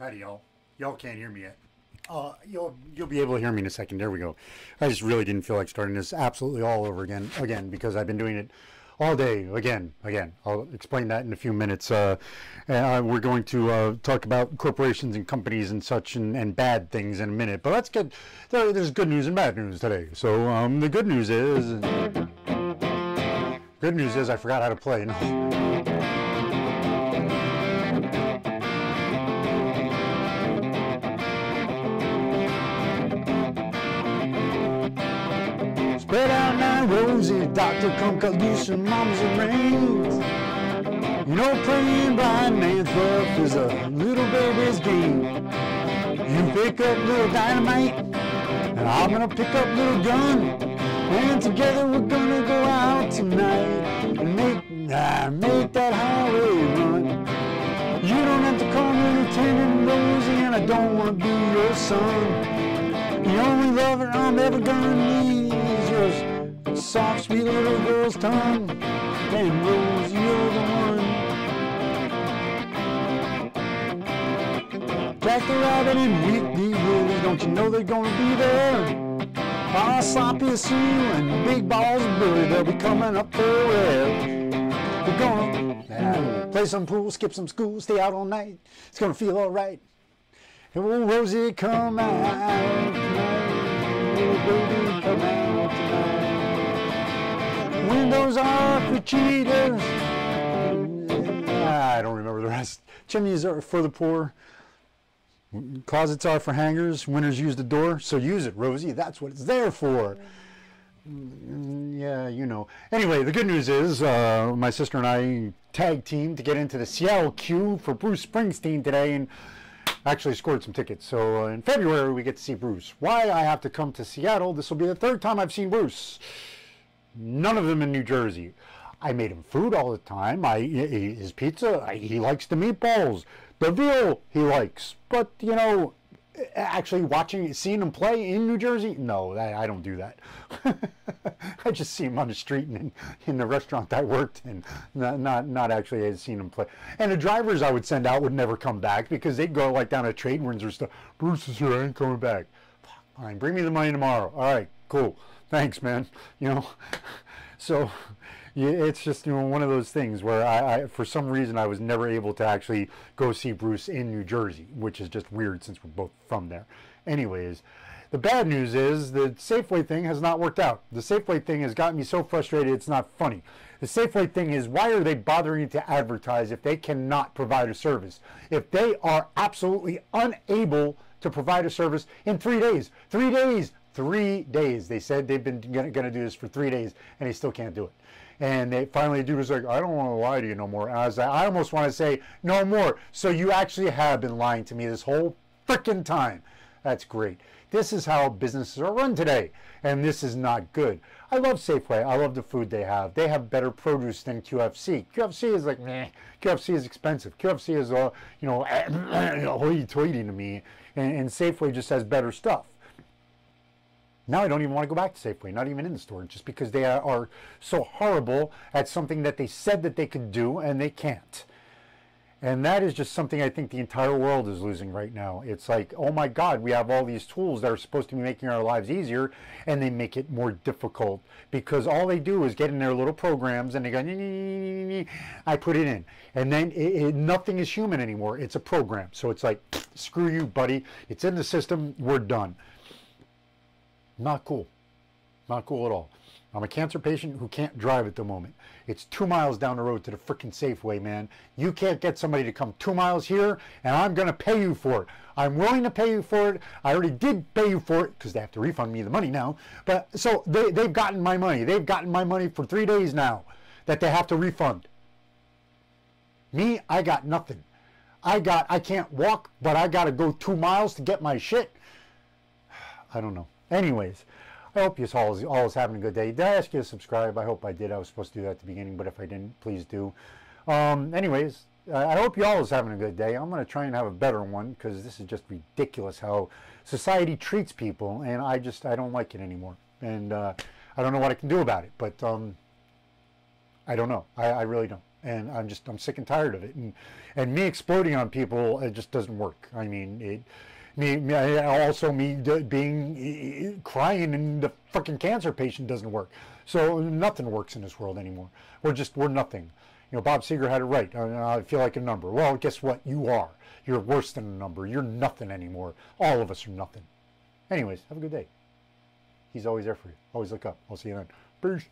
Howdy, y'all. Y'all can't hear me yet. You'll be able to hear me in a second. There we go. I just really didn't feel like starting this absolutely all over again, because I've been doing it all day again. I'll explain that in a few minutes. We're going to talk about corporations and companies and such and bad things in a minute. But let's get there's good news and bad news today. So the good news is I forgot how to play. No. Spread out nine roses, doctor come cut loose your mamas and rings. You know, praying blind man's love is a little baby's game. You pick up little dynamite, and I'm gonna pick up little gun, and together we're gonna go out tonight and make that highway run. You don't have to call me Lieutenant Rosie, and I don't wanna be your son. The only lover I'm ever gonna need, soft, sweet little girl's tongue, and Rose, you're the one. Jack the Rabbit and Weepy Willie, don't you know they're gonna be there? Bob Sloppy Sue and Big Balls Billy, they'll be coming up for air. We're gonna play some pool, skip some school, stay out all night. It's gonna feel alright. And will Rosie come out tonight? Will baby come out tonight? Windows are for cheaters. I don't remember the rest. Chimneys are for the poor. Closets are for hangers. Winners use the door, so use it, Rosie. That's what it's there for. Yeah, you know. Anyway, the good news is my sister and I tag teamed to get into the Seattle queue for Bruce Springsteen today, and actually scored some tickets. So in February we get to see Bruce. Why I have to come to Seattle? This will be the third time I've seen Bruce. None of them in New Jersey. I made him food all the time. I ate his pizza. He likes the meatballs. The veal he likes. But, you know, actually seeing him play in New Jersey? No, I don't do that. I just see him on the street and in the restaurant I worked in. Not actually I'd seen him play. And the drivers I would send out would never come back, because they'd go like down to Trade Winds or stuff. Bruce is here. I ain't coming back. All right, bring me the money tomorrow. All right, cool. Thanks, man. You know, so yeah, it's just, you know, one of those things where I for some reason I was never able to actually go see Bruce in New Jersey, which is just weird since we're both from there. Anyways, the bad news is the Safeway thing has not worked out. The Safeway thing has got me so frustrated it's not funny. The Safeway thing is, why are they bothering to advertise if they cannot provide a service? If they are absolutely unable to provide a service in 3 days, 3 days. 3 days. They said they've been going to do this for 3 days, and they still can't do it. And they finally do is like, I don't want to lie to you no more. And I was like, I almost want to say no more. So you actually have been lying to me this whole frickin' time. That's great. This is how businesses are run today, and this is not good. I love Safeway. I love the food they have. They have better produce than QFC. QFC is like, meh. QFC is expensive. QFC is all, you know, hoity-toity to me, and Safeway just has better stuff. Now I don't even want to go back to Safeway, not even in the store, just because they are so horrible at something that they said that they could do and they can't. And that is just something I think the entire world is losing right now. It's like, oh my God, we have all these tools that are supposed to be making our lives easier, and they make it more difficult because all they do is get in their little programs and they go, nee, nee, nee, nee, I put it in. And then nothing is human anymore. It's a program. So it's like, screw you, buddy. It's in the system. We're done. Not cool. Not cool at all. I'm a cancer patient who can't drive at the moment. It's 2 miles down the road to the frickin' Safeway, man. You can't get somebody to come 2 miles here, and I'm going to pay you for it. I'm willing to pay you for it. I already did pay you for it, because they have to refund me the money now. But so they've gotten my money. They've gotten my money for 3 days now that they have to refund. Me, I got nothing. I can't walk, but I got to go 2 miles to get my shit. I don't know. Anyways, I hope you all is having a good day. Did I ask you to subscribe? I hope I did. I was supposed to do that at the beginning, but if I didn't, please do. Anyways, I hope you all is having a good day. I'm going to try and have a better one, because this is just ridiculous how society treats people, and I don't like it anymore. And I don't know what I can do about it, but I don't know. I really don't. and I'm sick and tired of it. And me exploding on people, it just doesn't work. I mean, me crying in the fucking cancer patient doesn't work. So nothing works in this world anymore. We're nothing. You know, Bob Seger had it right. I feel like a number. Well, guess what? You are. You're worse than a number. You're nothing anymore. All of us are nothing. Anyways, have a good day. He's always there for you. Always look up. I'll see you then. Peace.